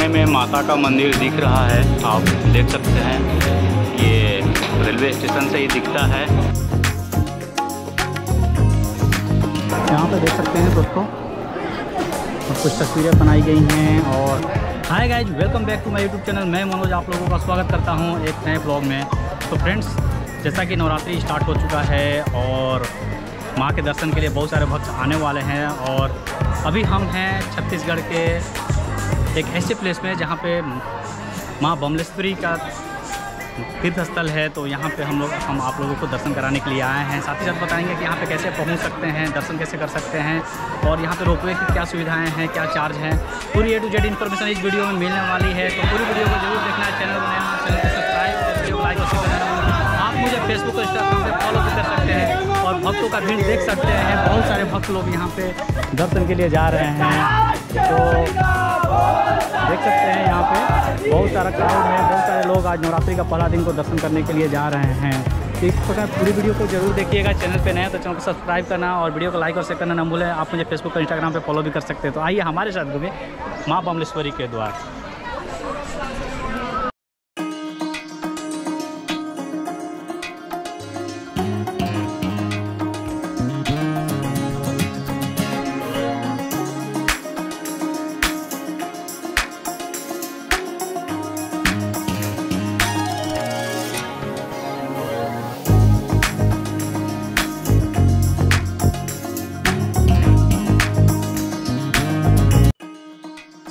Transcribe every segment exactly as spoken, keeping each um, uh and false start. सामने में माता का मंदिर दिख रहा है, आप देख सकते हैं। ये रेलवे स्टेशन से ही दिखता है। यहाँ पे देख सकते हैं दोस्तों, और कुछ तस्वीरें बनाई गई हैं। और hi guys, welcome back to my YouTube channel. मैं मनोज आप लोगों का स्वागत करता हूँ एक नए ब्लॉग में। तो फ्रेंड्स, जैसा कि नवरात्रि स्टार्ट हो चुका है और माँ के दर्शन के लिए बहुत सारे भक्त आने वाले हैं, और अभी हम हैं छत्तीसगढ़ के एक ऐसे प्लेस में जहाँ पे माँ बमलेश्वरी का तीर्थ स्थल है। तो यहाँ पे हम लोग हम आप लोगों को दर्शन कराने के लिए आए हैं। साथ ही साथ बताएंगे कि यहाँ पे कैसे पहुँच सकते हैं, दर्शन कैसे कर सकते हैं, और यहाँ पे रोपवे की क्या सुविधाएं हैं, क्या चार्ज हैं। पूरी ए टू जेड इन्फॉर्मेशन इस वीडियो में मिलने वाली है, तो पूरी वीडियो को जरूर देखना है। चैनल बनाना, चैनल को सब्सक्राइब, वीडियो को लाइक और शेयर करना। आप मुझे फेसबुक और इंस्टाग्राम पर फॉलो भी कर सकते हैं, और भक्तों का भीड़ देख सकते हैं। बहुत सारे भक्त लोग यहाँ पे दर्शन के लिए जा रहे हैं। तो देख सकते हैं यहाँ पे बहुत सारा क्राउड है, बहुत सारे लोग आज नवरात्रि का पहला दिन को दर्शन करने के लिए जा रहे हैं। तो इस प्रकार पूरी वीडियो को जरूर देखिएगा। चैनल पे नए तो चैनल को सब्सक्राइब करना, और वीडियो को लाइक और शेयर करना ना भूलें। आप मुझे फेसबुक और इंस्टाग्राम पे फॉलो भी कर सकते हैं। तो आइए हमारे साथ घूमें माँ बमलेश्वरी के द्वार।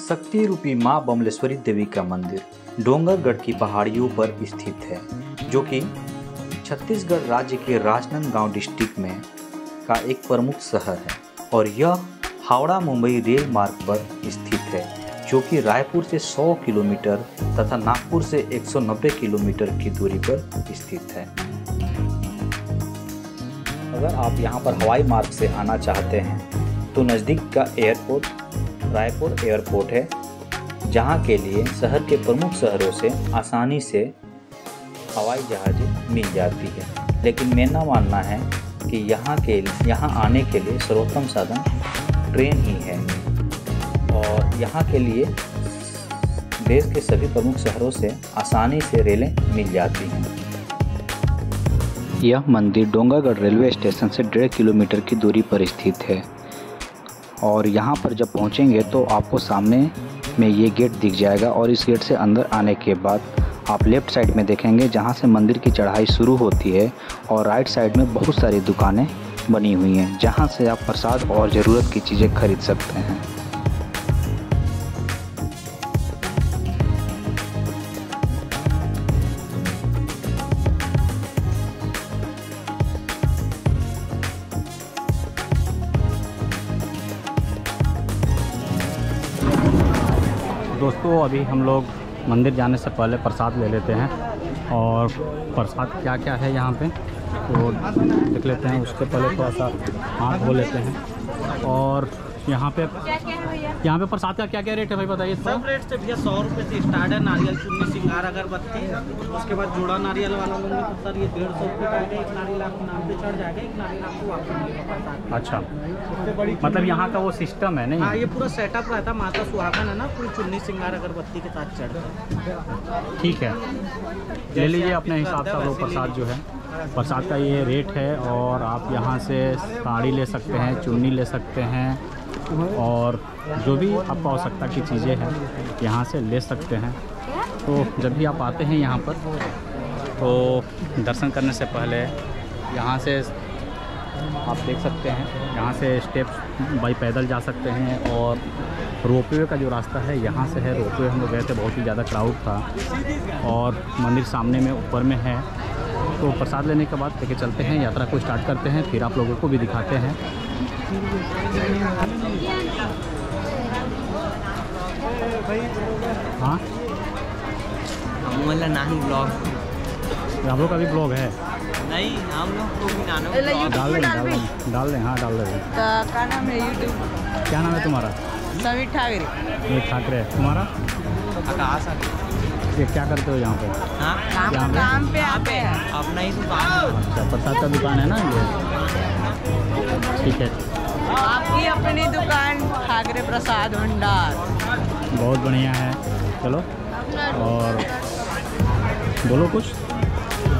शक्ति रूपी माँ बमलेश्वरी देवी का मंदिर डोंगरगढ़ की पहाड़ियों पर स्थित है, जो कि छत्तीसगढ़ राज्य के राजनांदगांव डिस्ट्रिक्ट में का एक प्रमुख शहर है। और यह हावड़ा मुंबई रेल मार्ग पर स्थित है, जो कि रायपुर से सौ किलोमीटर तथा नागपुर से एक सौ नब्बे किलोमीटर की दूरी पर स्थित है। अगर आप यहाँ पर हवाई मार्ग से आना चाहते हैं तो नज़दीक का एयरपोर्ट रायपुर एयरपोर्ट है, जहां के लिए शहर के प्रमुख शहरों से आसानी से हवाई जहाज मिल जाती है। लेकिन मेरा मानना है कि यहां के यहां आने के लिए सर्वोत्तम साधन ट्रेन ही है, और यहां के लिए देश के सभी प्रमुख शहरों से आसानी से रेलें मिल जाती हैं। यह मंदिर डोंगरगढ़ रेलवे स्टेशन से डेढ़ किलोमीटर की दूरी पर स्थित है, और यहाँ पर जब पहुँचेंगे तो आपको सामने में ये गेट दिख जाएगा। और इस गेट से अंदर आने के बाद आप लेफ़्ट साइड में देखेंगे जहाँ से मंदिर की चढ़ाई शुरू होती है, और राइट साइड में बहुत सारी दुकानें बनी हुई हैं जहाँ से आप प्रसाद और ज़रूरत की चीज़ें खरीद सकते हैं। दोस्तों, अभी हम लोग मंदिर जाने से पहले प्रसाद ले लेते हैं, और प्रसाद क्या क्या है यहाँ पे तो देख लेते हैं। उसके पहले थोड़ा सा हाथ धो लेते हैं। और यहाँ पे यहाँ पे प्रसाद का क्या क्या रेट है भाई, बताइए। सब रेट से भैया सौ रुपये से स्टार्ट है। नारियल चुन्नी सिंगार अगरबत्ती, उसके बाद जोड़ा नारियल वाला होंगे तो सर ये डेढ़ सौ रुपये का है। एक नारियल आपको नाम पे चढ़ जाएगा, एक नारियल आपको वापस मिलेगा। अच्छा, मतलब यहाँ का वो सिस्टम है नहीं? हाँ, ये पूरा सेटअप रहता है। माता सुहागन है ना, पूरी चुन्नी सिंगार अगरबत्ती के साथ चढ़। ठीक है, ले लीजिए अपने हिसाब से वो प्रसाद जो है। प्रसाद का ये रेट है, और आप यहाँ से साड़ी ले सकते हैं, चुन्नी ले सकते हैं, और जो भी आपको आवश्यकता की चीज़ें हैं यहाँ से ले सकते हैं। तो जब भी आप आते हैं यहाँ पर तो दर्शन करने से पहले यहाँ से आप देख सकते हैं, यहाँ से स्टेप्स बाई पैदल जा सकते हैं। और रोपवे का जो रास्ता है यहाँ से है। रोपवे हम लोग गए थे, बहुत ही ज़्यादा क्राउड था, और मंदिर सामने में ऊपर में है। तो प्रसाद लेने के बाद लेके चलते हैं, यात्रा को स्टार्ट करते हैं, फिर आप लोगों को भी दिखाते हैं। हाँ, नहीं ब्लॉग, हम लोग का भी ब्लॉग है। नहीं, हम लोग डाल दें डाल दें डाल दें हाँ डाल दें। क्या नाम है यूट्यूब, क्या नाम है तुम्हारा? समीर ठाकरे। समीर ठाकरे, तुम्हारा? आकाश। क्या करते हो यहाँ पे? हाँ, काम, काम पे आप पे अपना ही दुकान। अच्छा, प्रसाद का दुकान है ना ये? ठीक है, आपकी अपनी दुकान ठाकरे प्रसाद भंडार, बहुत बढ़िया है। चलो और बोलो कुछ।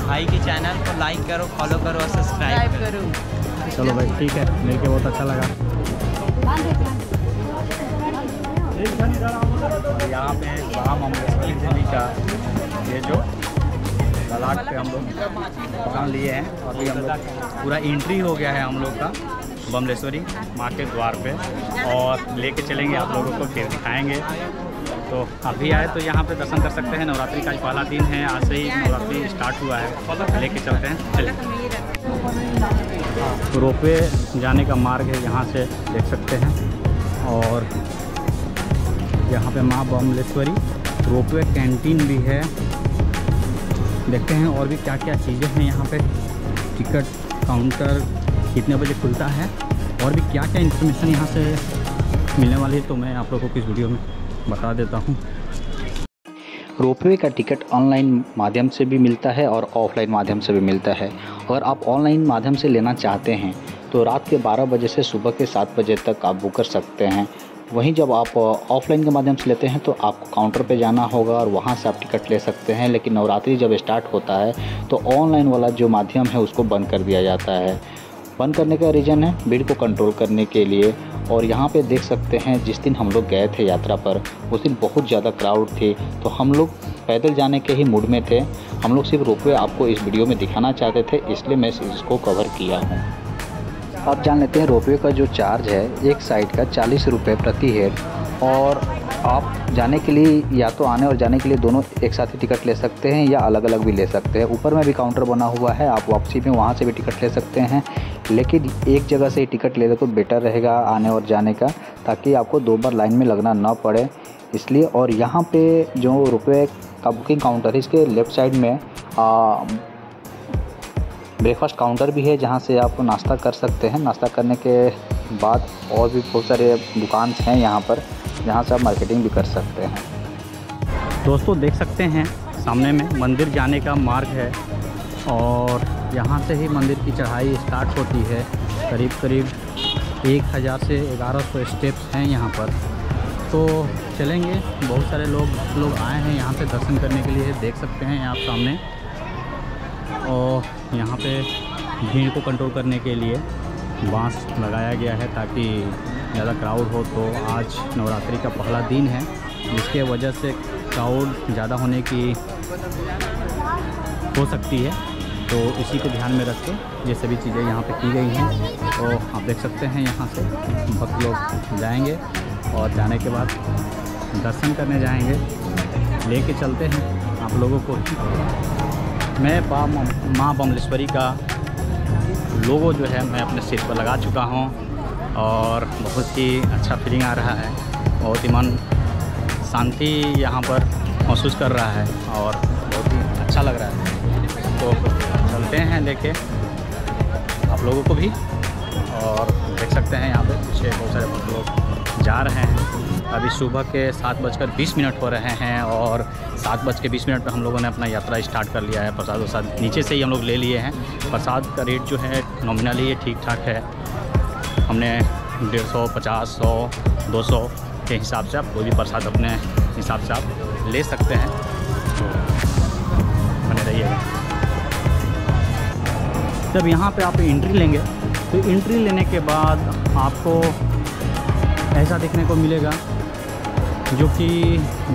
भाई के चैनल को लाइक करो, फॉलो करो और सब्सक्राइब करो। चलो भाई ठीक है, मिलके बहुत अच्छा लगा। यहाँ पे बामलेश्वरी देवी का ये जो तलाक पे हम लोग काम लिए हैं, अभी हम लोग पूरा एंट्री हो गया है हम लोग का बमलेश्वरी माँ के द्वार पे, और लेके चलेंगे आप लोगों को, फिर दिखाएंगे। तो अभी आए तो यहाँ पे दर्शन कर सकते हैं। नवरात्रि का पहला दिन है, आज से ही नवरात्रि स्टार्ट हुआ है। लेके चलते हैं, चलिए। रोपवे जाने का मार्ग है, यहाँ से देख सकते हैं। और यहाँ पे माँ बमलेश्वरी रोपवे कैंटीन भी है, देखते हैं और भी क्या क्या चीज़ें हैं यहाँ पे। टिकट काउंटर कितने बजे खुलता है और भी क्या क्या इन्फॉर्मेशन यहाँ से मिलने वाली है, तो मैं आप लोगों को इस वीडियो में बता देता हूँ। रोपवे का टिकट ऑनलाइन माध्यम से भी मिलता है और ऑफलाइन माध्यम से भी मिलता है। अगर आप ऑनलाइन माध्यम से लेना चाहते हैं तो रात के बारह बजे से सुबह के सात बजे तक आप बुक कर सकते हैं। वहीं जब आप ऑफलाइन के माध्यम से लेते हैं तो आपको काउंटर पे जाना होगा और वहाँ से आप टिकट ले सकते हैं। लेकिन नवरात्रि जब स्टार्ट होता है तो ऑनलाइन वाला जो माध्यम है उसको बंद कर दिया जाता है। बंद करने का रीज़न है भीड़ को कंट्रोल करने के लिए। और यहाँ पे देख सकते हैं, जिस दिन हम लोग गए थे यात्रा पर उस दिन बहुत ज़्यादा क्राउड थी, तो हम लोग पैदल जाने के ही मूड में थे। हम लोग सिर्फ रोपवे आपको इस वीडियो में दिखाना चाहते थे, इसलिए मैं इसको कवर किया हूँ। आप जान लेते हैं रोपवे का जो चार्ज है एक साइड का चालीस रुपये प्रति हेड, और आप जाने के लिए या तो आने और जाने के लिए दोनों एक साथ ही टिकट ले सकते हैं या अलग अलग भी ले सकते हैं। ऊपर में भी काउंटर बना हुआ है, आप वापसी में वहाँ से भी टिकट ले सकते हैं। लेकिन एक जगह से ही टिकट ले लो तो बेटर रहेगा आने और जाने का, ताकि आपको दो बार लाइन में लगना ना पड़े, इसलिए। और यहाँ पे जो रुपए का बुकिंग काउंटर है, इसके लेफ़्ट साइड में ब्रेकफास्ट काउंटर भी है, जहाँ से आप नाश्ता कर सकते हैं। नाश्ता करने के बाद और भी बहुत सारे दुकान हैं यहाँ पर, जहाँ से आप मार्केटिंग भी कर सकते हैं। दोस्तों देख सकते हैं सामने में मंदिर जाने का मार्ग है, और यहाँ से ही मंदिर की चढ़ाई स्टार्ट होती है। करीब करीब एक हज़ार से ग्यारह सौ स्टेप्स हैं यहाँ पर। तो चलेंगे, बहुत सारे लोग लोग आए हैं यहाँ पे दर्शन करने के लिए, देख सकते हैं आप सामने। और यहाँ पे भीड़ को कंट्रोल करने के लिए बांस लगाया गया है, ताकि ज़्यादा क्राउड हो। तो आज नवरात्रि का पहला दिन है, जिसके वजह से क्राउड ज़्यादा होने की हो सकती है, तो इसी को ध्यान में रख के ये सभी चीज़ें यहाँ पे की गई हैं। तो आप देख सकते हैं यहाँ से भक्त लोग जाएंगे और जाने के बाद दर्शन करने जाएंगे। लेके चलते हैं आप लोगों को। मैं माँ बमलेश्वरी का लोगो जो है मैं अपने सिर पर लगा चुका हूँ, और बहुत ही अच्छा फीलिंग आ रहा है, बहुत ही मन शांति यहाँ पर महसूस कर रहा है और बहुत ही अच्छा लग रहा है। तो चलते हैं लेके आप लोगों को भी। और देख सकते हैं यहाँ पे पीछे बहुत सारे लोग जा रहे हैं। अभी सुबह के सात बजकर बीस मिनट हो रहे हैं, और सात बज के बीस मिनट पर हम लोगों ने अपना यात्रा स्टार्ट कर लिया है। प्रसाद वसाद नीचे से ही हम लोग ले लिए हैं। प्रसाद का रेट जो है नॉमिनली ये ठीक ठाक है, हमने डेढ़ सौ पचास सौ दो सौ के हिसाब से आप कोई भी प्रसाद अपने हिसाब से आप ले सकते हैं। तो बने रहिएगा। जब यहाँ पे आप एंट्री लेंगे तो एंट्री लेने के बाद आपको ऐसा देखने को मिलेगा, जो कि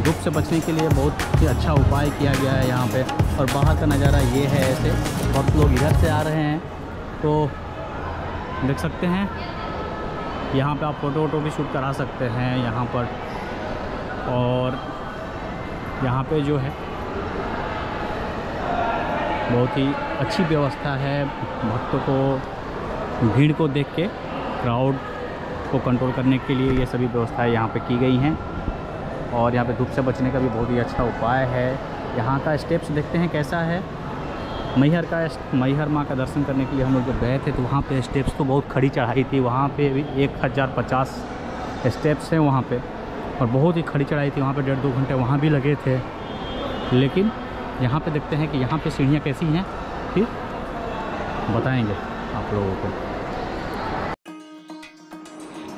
धूप से बचने के लिए बहुत ही अच्छा उपाय किया गया है यहाँ पे। और बाहर का नज़ारा ये है, ऐसे बहुत लोग इधर से आ रहे हैं, तो देख सकते हैं यहाँ पे आप फ़ोटो वोटो भी शूट करा सकते हैं यहाँ पर। और यहाँ पे जो है बहुत ही अच्छी व्यवस्था है, भक्तों को भीड़ को देख के क्राउड को कंट्रोल करने के लिए ये सभी व्यवस्थाएं यहाँ पे की गई हैं। और यहाँ पे धूप से बचने का भी बहुत ही अच्छा उपाय है। यहाँ का स्टेप्स देखते हैं कैसा है। मैहर का मैहर माँ का दर्शन करने के लिए हम लोग जब गए थे तो वहाँ पे स्टेप्स तो बहुत खड़ी चढ़ाई थी, वहाँ पे भी एक हज़ार पचास स्टेप्स हैं वहाँ पे, और बहुत ही खड़ी चढ़ाई थी वहाँ पे। डेढ़ दो घंटे वहाँ भी लगे थे। लेकिन यहाँ पे देखते हैं कि यहाँ पे सीढ़ियाँ कैसी हैं, फिर बताएंगे आप लोगों को।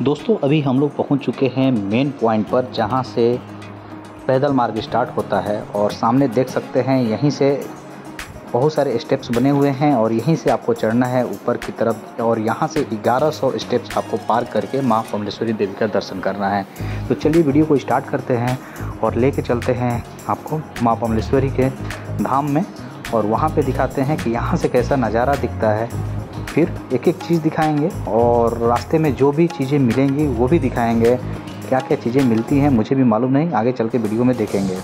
दोस्तों अभी हम लोग पहुँच चुके हैं मेन पॉइंट पर, जहाँ से पैदल मार्ग स्टार्ट होता है और सामने देख सकते हैं यहीं से बहुत सारे स्टेप्स बने हुए हैं और यहीं से आपको चढ़ना है ऊपर की तरफ और यहाँ से ग्यारह सौ स्टेप्स आपको पार करके माँ बमलेश्वरी देवी का दर्शन करना है। तो चलिए वीडियो को स्टार्ट करते हैं और लेके चलते हैं आपको माँ बमलेश्वरी के धाम में और वहाँ पे दिखाते हैं कि यहाँ से कैसा नज़ारा दिखता है। फिर एक एक चीज़ दिखाएँगे और रास्ते में जो भी चीज़ें मिलेंगी वो भी दिखाएँगे। क्या क्या चीज़ें मिलती हैं मुझे भी मालूम नहीं, आगे चल के वीडियो में देखेंगे।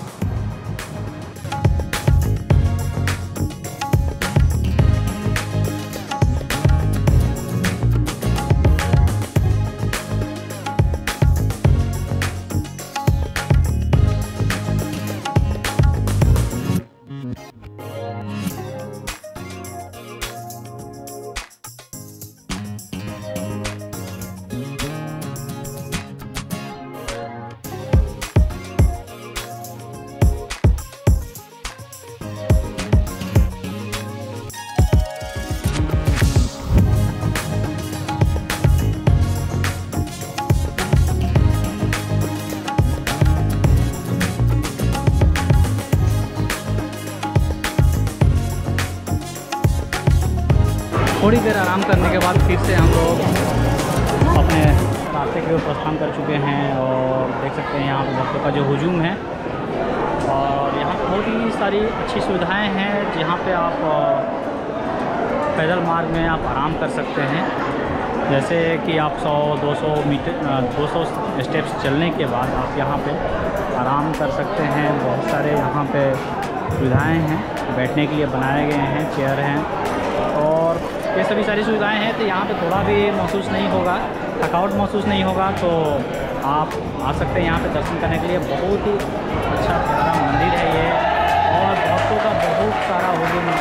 थोड़ी देर आराम करने के बाद फिर से हम लोग अपने रास्ते के ऊपर प्रस्थान कर चुके हैं और देख सकते हैं यहाँ पर भक्तों का जो हुजूम है और यहाँ बहुत ही सारी अच्छी सुविधाएं हैं जहाँ पे आप पैदल मार्ग में आप आराम कर सकते हैं। जैसे कि आप सौ दो सौ मीटर दो सौ स्टेप्स चलने के बाद आप यहाँ पे आराम कर सकते हैं। बहुत सारे यहाँ पे सुविधाएँ हैं, बैठने के लिए बनाए गए हैं, चेयर हैं और ये सभी सारी सुविधाएं हैं। तो यहाँ पे थोड़ा भी महसूस नहीं होगा, थकावट महसूस नहीं होगा, तो आप आ सकते हैं यहाँ पे दर्शन करने के लिए। बहुत ही अच्छा प्यारा मंदिर है ये और भक्तों का बहुत सारा हुजूम है,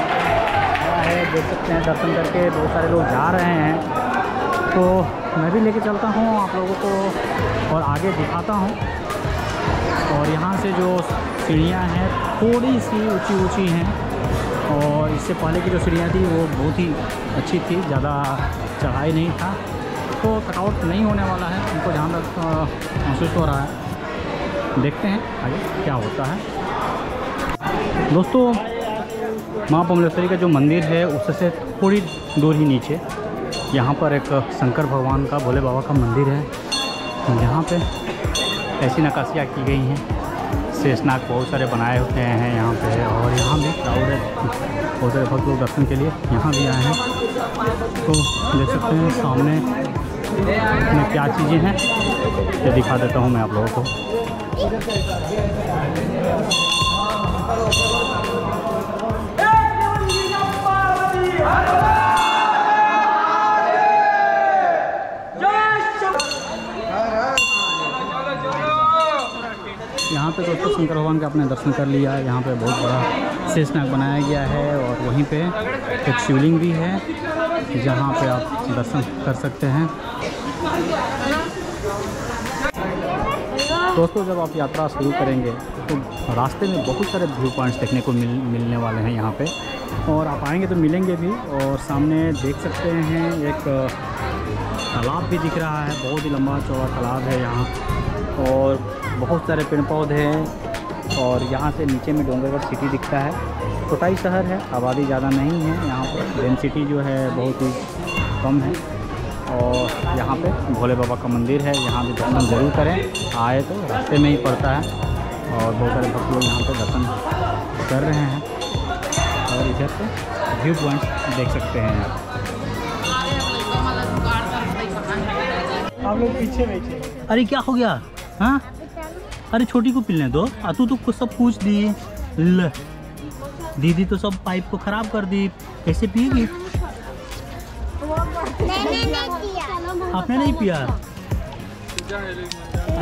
देख सकते हैं। दर्शन करके बहुत सारे लोग जा रहे हैं, तो मैं भी लेके चलता हूँ आप लोगों को और आगे दिखाता हूँ। और यहाँ से जो सीढ़ियाँ हैं थोड़ी सी ऊँची ऊँची हैं और इससे पहले की जो सीढ़ियाँ थी वो बहुत ही अच्छी थी, ज़्यादा चढ़ाई नहीं था, तो थकावट नहीं होने वाला है, उनको ध्यान रख महसूस हो रहा है। देखते हैं आगे क्या होता है। दोस्तों, माँ बमलेश्वरी का जो मंदिर है उससे थोड़ी दूर ही नीचे यहाँ पर एक शंकर भगवान का, भोले बाबा का मंदिर है जहाँ पे ऐसी नक्काशियाँ की गई हैं। शेषनाग बहुत सारे बनाए होते हैं यहाँ पे और यहाँ भी क्राउड है, बहुत सारे भक्त लोग दर्शन के लिए यहाँ भी आए हैं। तो देख सकते हैं सामने में क्या चीज़ें हैं, ये दिखा देता हूँ मैं आप लोगों को। यहाँ पे दोस्तों शंकर भगवान का आपने दर्शन कर लिया है। यहाँ पे बहुत बड़ा शेषनाग बनाया गया है और वहीं पे एक शिवलिंग भी है जहाँ पे आप दर्शन कर सकते हैं। दोस्तों, जब आप यात्रा शुरू करेंगे तो रास्ते में बहुत सारे व्यू पॉइंट्स देखने को मिल मिलने वाले हैं यहाँ पे और आप आएंगे तो मिलेंगे भी। और सामने देख सकते हैं एक तालाब भी दिख रहा है, बहुत ही लंबा चौड़ा तालाब है यहाँ और बहुत सारे पेड़ पौधे हैं। और यहाँ से नीचे में डोंगरगढ़ सिटी दिखता है, छोटा ही शहर है, आबादी ज़्यादा नहीं है यहाँ पर, डेंसिटी जो है बहुत ही कम है। और यहाँ पे भोले बाबा का मंदिर है, यहाँ भी दर्शन ज़रूर करें, आए तो रास्ते में ही पड़ता है। और बहुत सारे भक्त लोग यहाँ पर दर्शन कर रहे हैं और इधर से व्यू पॉइंट्स देख सकते हैं आप लोग पीछे बैठे। अरे क्या हो गया? हाँ, अरे छोटी को पीने दो, अतु तो सब पूछ दी, ल दीदी तो सब पाइप को खराब कर दी, कैसे पिएगी? आपने नहीं पिया,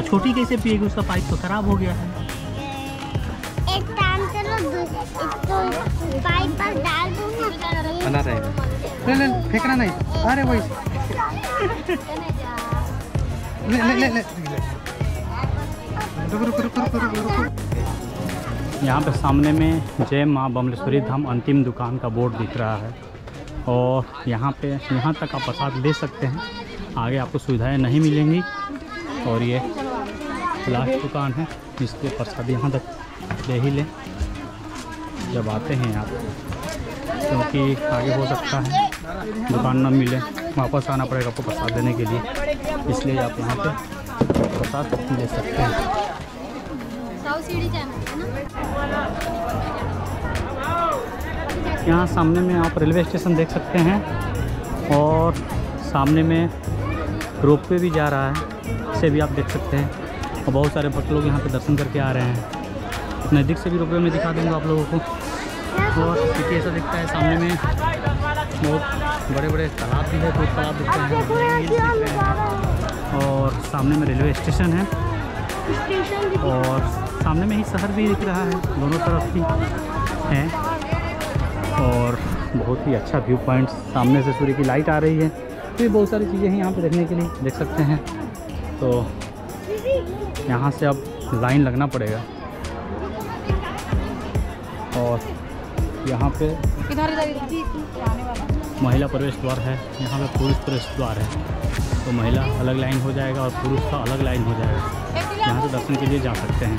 छोटी कैसे पिएगी, उसका पाइप तो खराब हो गया है। एक काम करो, तो पाइप पर डाल दो ना, ले ले, फेंकना नहीं, अरे वही। यहाँ पे सामने में जय माँ बमलेश्वरी धाम अंतिम दुकान का बोर्ड दिख रहा है और यहाँ पे यहाँ तक आप प्रसाद ले सकते हैं, आगे आपको सुविधाएं नहीं मिलेंगी। और ये लास्ट दुकान है, इसके प्रसाद यहाँ तक ले ही लें जब आते हैं यहाँ, क्योंकि आगे हो सकता है दुकान ना मिले, वापस आना पड़ेगा आपको प्रसाद देने के लिए, इसलिए आप यहाँ पे प्रसाद ले सकते हैं। यहाँ सामने में आप रेलवे स्टेशन देख सकते हैं और सामने में रोपवे भी जा रहा है, इसे भी आप देख सकते हैं। और बहुत सारे भक्त लोग यहाँ पे दर्शन करके आ रहे हैं। नज़दीक से भी रोपवे में दिखा दूँगा आप लोगों को। और क्योंकि ऐसा दिखता है सामने में बहुत बड़े बड़े तालाब भी है, कोई तालाब दिखता है और सामने में रेलवे स्टेशन है और सामने में ही शहर भी दिख रहा है, दोनों तरफ ही है। और बहुत ही अच्छा व्यू पॉइंट, सामने से सूर्य की लाइट आ रही है, तो ये बहुत सारी चीज़ें हैं यहाँ पे देखने के लिए, देख सकते हैं। तो यहाँ से अब लाइन लगना पड़ेगा और यहाँ पे महिला प्रवेश द्वार है, यहाँ पे पुरुष प्रवेश द्वार है, तो महिला अलग लाइन हो जाएगा और पुरुष का अलग लाइन हो जाएगा। यहाँ से दर्शन के लिए जा सकते हैं।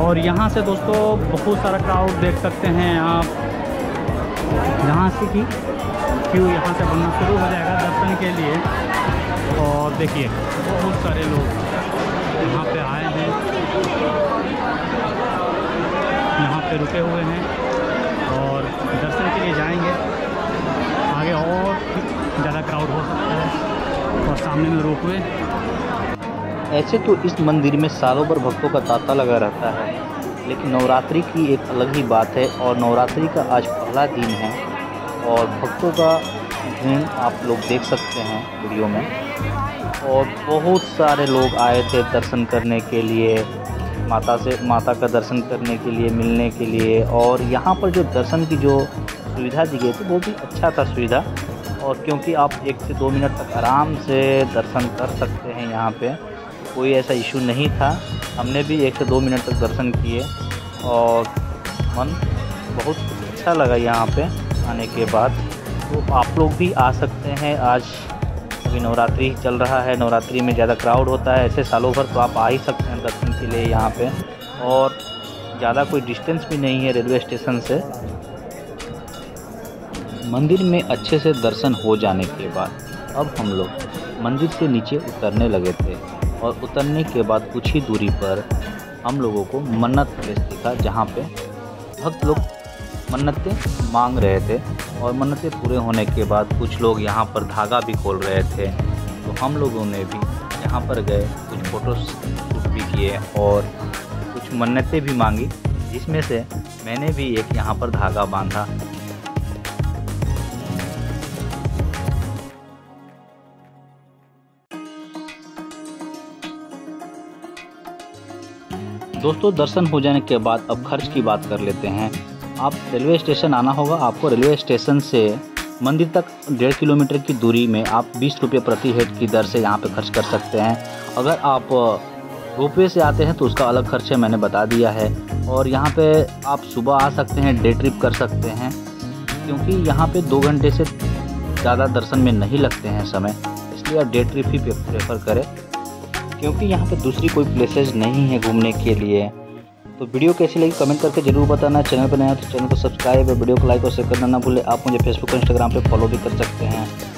और यहाँ से दोस्तों बहुत सारा क्राउड देख सकते हैं आप, यहाँ से कि क्यों यहाँ से बनना शुरू हो जाएगा दर्शन के लिए। और देखिए बहुत सारे लोग यहाँ पे आए हैं, यहाँ पे रुके हुए हैं और दर्शन के लिए जाएंगे। आगे और ज़्यादा क्राउड हो सकता है और सामने में रोपवे। ऐसे तो इस मंदिर में सालों भर भक्तों का तांता लगा रहता है, लेकिन नवरात्रि की एक अलग ही बात है और नवरात्रि का आज पहला दिन है और भक्तों का भीड़ आप लोग देख सकते हैं वीडियो में। और बहुत सारे लोग आए थे दर्शन करने के लिए, माता से माता का दर्शन करने के लिए, मिलने के लिए। और यहाँ पर जो दर्शन की जो सुविधा दी गई थी बहुत ही अच्छा था सुविधा, और क्योंकि आप एक से दो मिनट तक आराम से दर्शन कर सकते हैं यहाँ पे, कोई ऐसा इशू नहीं था। हमने भी एक से दो मिनट तक दर्शन किए और मन बहुत अच्छा लगा यहाँ पे आने के बाद। तो आप लोग भी आ सकते हैं, आज अभी नवरात्रि चल रहा है, नवरात्रि में ज़्यादा क्राउड होता है ऐसे सालों भर, तो आप आ ही सकते हैं दर्शन के लिए यहाँ पे। और ज़्यादा कोई डिस्टेंस भी नहीं है रेलवे स्टेशन से। मंदिर में अच्छे से दर्शन हो जाने के बाद अब हम लोग मंदिर से नीचे उतरने लगे थे और उतरने के बाद कुछ ही दूरी पर हम लोगों को मन्नत प्लेस दिखा, जहाँ पर भक्त लोग मन्नतें मांग रहे थे और मन्नतें पूरे होने के बाद कुछ लोग यहाँ पर धागा भी खोल रहे थे। तो हम लोगों ने भी यहाँ पर गए, कुछ फ़ोटो शूट भी किए और कुछ मन्नतें भी मांगी, जिसमें से मैंने भी एक यहाँ पर धागा बांधा। दोस्तों दर्शन हो जाने के बाद अब खर्च की बात कर लेते हैं। आप रेलवे स्टेशन आना होगा, आपको रेलवे स्टेशन से मंदिर तक डेढ़ किलोमीटर की दूरी में आप बीस रुपये प्रति हेड की दर से यहाँ पे खर्च कर सकते हैं। अगर आप रोपवे से आते हैं तो उसका अलग खर्च है, मैंने बता दिया है। और यहाँ पे आप सुबह आ सकते हैं, डे ट्रिप कर सकते हैं, क्योंकि यहाँ पे दो घंटे से ज़्यादा दर्शन में नहीं लगते हैं समय, इसलिए आप डे ट्रिप ही प्रेफर करें, क्योंकि यहाँ पर दूसरी कोई प्लेसेज नहीं है घूमने के लिए। तो वीडियो कैसी लगी कमेंट करके जरूर बताना। चैनल पर नया तो चैनल को सब्सक्राइब और वीडियो को लाइक और शेयर करना ना भूलें। आप मुझे फेसबुक और इंस्टाग्राम पे फॉलो भी कर सकते हैं।